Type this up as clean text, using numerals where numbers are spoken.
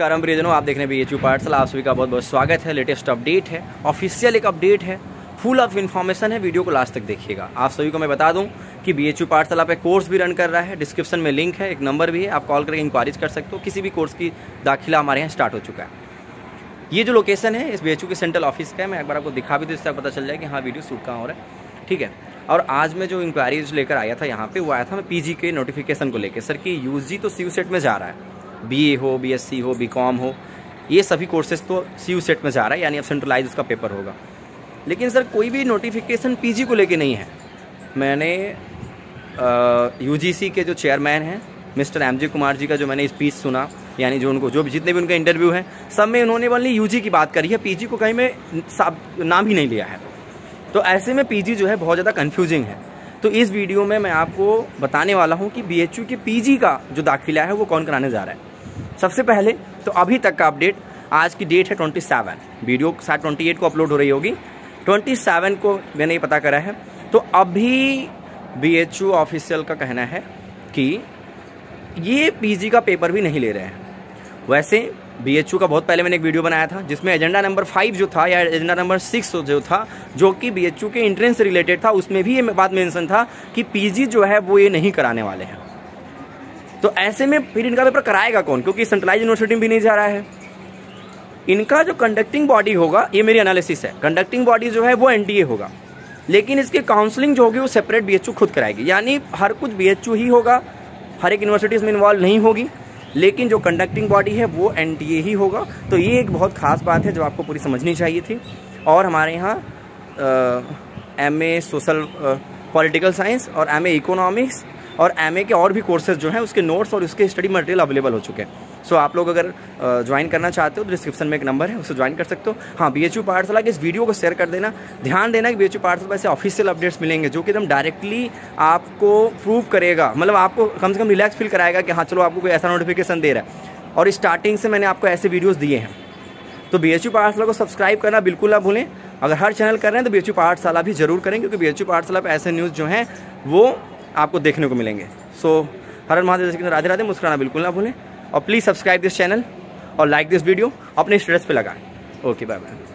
नमस्कार प्रियजनों, आप देख रहे हैं बीएचयू पाठशाला। आप सभी का बहुत बहुत स्वागत है। लेटेस्ट अपडेट है, ऑफिशियल एक अपडेट है, फुल ऑफ इन्फॉर्मेशन है। वीडियो को लास्ट तक देखिएगा। आप सभी को मैं बता दूं कि बीएचयू पाठशाला पे कोर्स भी रन कर रहा है। डिस्क्रिप्शन में लिंक है, एक नंबर भी है, आप कॉल करके इंक्वायरीज कर सकते हो। किसी भी कोर्स की दाखिला हमारे यहाँ स्टार्ट हो चुका है। ये जो लोकेशन है इस बीएचयू के सेंट्रल ऑफिस का है। मैं एक बार आपको दिखा भी दूँ, इससे पता चल जाए कि हाँ वीडियो शूट कहाँ हो रहा है, ठीक है। और आज मैं जो इंक्वायरीज लेकर आया था यहाँ पे, वो आया था मैं पीजी के नोटिफिकेशन को लेकर सर कि यूजी तो सीयूसेट में जा रहा है, बीए हो, बीएससी हो, बीकॉम हो, ये सभी कोर्सेज तो सीयूसेट में जा रहा है, यानी अब सेंट्रलाइज उसका पेपर होगा। लेकिन सर कोई भी नोटिफिकेशन पीजी को लेके नहीं है। मैंने यूजीसी के जो चेयरमैन हैं मिस्टर एमजी कुमार जी का जो मैंने स्पीच सुना, यानी जो उनको जो जितने भी उनका इंटरव्यू है, सब में उन्होंने ओनली यूजी की बात करी है, पीजी को कहीं में नाम ही नहीं लिया है। तो ऐसे में पीजी जो है बहुत ज़्यादा कंफ्यूजिंग है। तो इस वीडियो में मैं आपको बताने वाला हूं कि बीएचयू के पीजी का जो दाखिला है वो कौन कराने जा रहा है। सबसे पहले तो अभी तक का अपडेट, आज की डेट है 27, वीडियो शायद 28 को अपलोड हो रही होगी, 27 को मैंने ये पता करा है। तो अभी बीएचयू ऑफिशियल का कहना है कि ये पीजी का पेपर भी नहीं ले रहे हैं। वैसे बीएचयू का बहुत पहले मैंने एक वीडियो बनाया था जिसमें एजेंडा नंबर 5 जो था या एजेंडा नंबर 6 जो था, जो कि बीएचयू के इंट्रेंस से रिलेटेड था, उसमें भी ये बात मेंशन था कि पीजी जो है वो ये नहीं कराने वाले हैं। तो ऐसे में फिर इनका पेपर कराएगा कौन, क्योंकि सेंट्रलाइज यूनिवर्सिटी में भी नहीं जा रहा है। इनका जो कंडक्टिंग बॉडी होगा, ये मेरी एनालिसिस है, कंडक्टिंग बॉडी जो है वो एनटीए होगा, लेकिन इसकी काउंसलिंग जो होगी वो सेपरेट बीएचयू खुद कराएगी, यानी हर कुछ बीएचयू ही होगा, हर एक यूनिवर्सिटी इसमें इन्वॉल्व नहीं होगी, लेकिन जो कंडक्टिंग बॉडी है वो एनटीए ही होगा। तो ये एक बहुत ख़ास बात है जो आपको पूरी समझनी चाहिए थी। और हमारे यहाँ एमए सोशल पॉलिटिकल साइंस और एमए इकोनॉमिक्स और एमए के और भी कोर्सेज जो हैं उसके नोट्स और उसके स्टडी मटेरियल अवेलेबल हो चुके हैं। सो आप लोग अगर ज्वाइन करना चाहते हो तो डिस्क्रिप्शन में एक नंबर है, उससे ज्वाइन कर सकते हो। हाँ, बीएचयू पाठशाला के इस वीडियो को शेयर कर देना। ध्यान देना कि बीएचयू पाठशाला ऐसे ऑफिशियल अपडेट्स मिलेंगे जो कि एकदम डायरेक्टली आपको प्रूव करेगा, मतलब आपको कम से कम रिलैक्स फील कराएगा कि हाँ चलो आपको कोई ऐसा नोटिफिकेशन दे रहा है। और स्टार्टिंग से मैंने आपको ऐसे वीडियोज़ दिए हैं। तो बीएचयू पाठशाला को सब्सक्राइब करना बिल्कुल ना भूलें। अगर हर चैनल कर रहे हैं तो बीएचयू पाठशाला भी जरूर करें, क्योंकि बीएचयू पाठशाला पर ऐसे न्यूज़ जो हैं वो आपको देखने को मिलेंगे। सो हर महादेव, राधे राधे, मुस्कुराना बिल्कुल ना भूलें। और प्लीज़ सब्सक्राइब दिस चैनल और लाइक दिस वीडियो, अपने स्टेटस पे लगाएं। Okay, bye bye.